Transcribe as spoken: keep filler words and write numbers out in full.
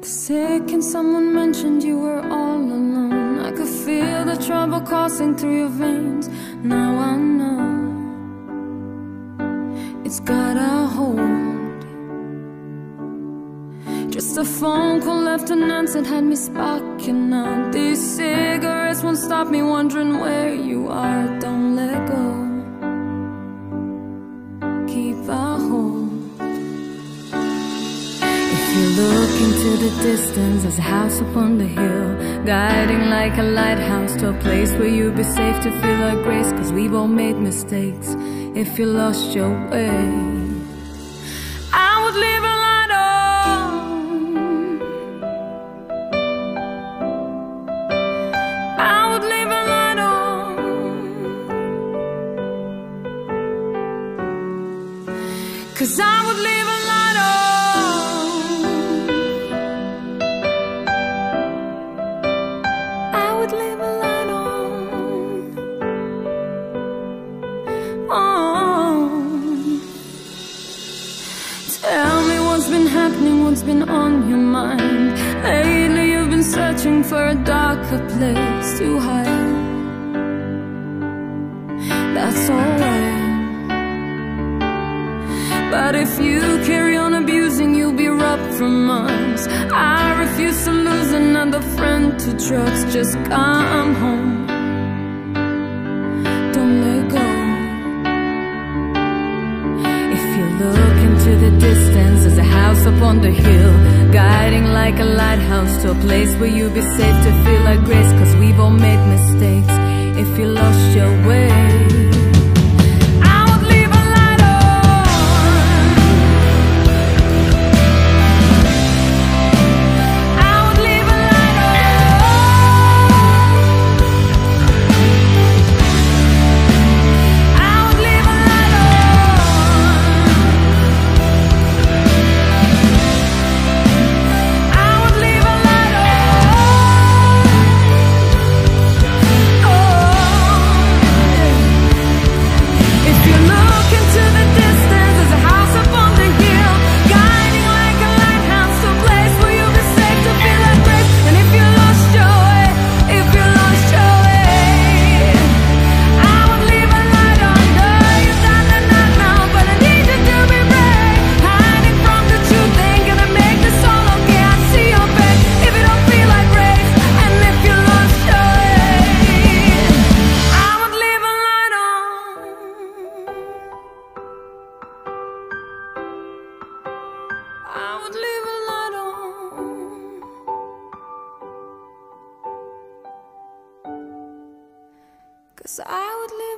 The second someone mentioned you were all alone, I could feel the trouble coursing through your veins. Now I know it's got a hold. Just a phone call left unanswered had me sparking out. These cigarettes won't stop me wondering where you are. Don't let go, keep a hold. You look into the distance as a house upon the hill, guiding like a lighthouse to a place where you'd be safe to feel our grace, cause we've all made mistakes. If you lost your way, I would leave a light on. I would leave a light on. Cause I would leave a light on. What's been on your mind lately? You've been searching for a darker place to hide. That's alright, but if you carry on abusing, you'll be robbed from us. I refuse to lose another friend to drugs. Just come home, don't let go. If you look into the distance, there's a house upon the hill, guiding like a lighthouse to a place where you'll be safe to feel our grace, cause we've all made mistakes. If you lost your way, I would live.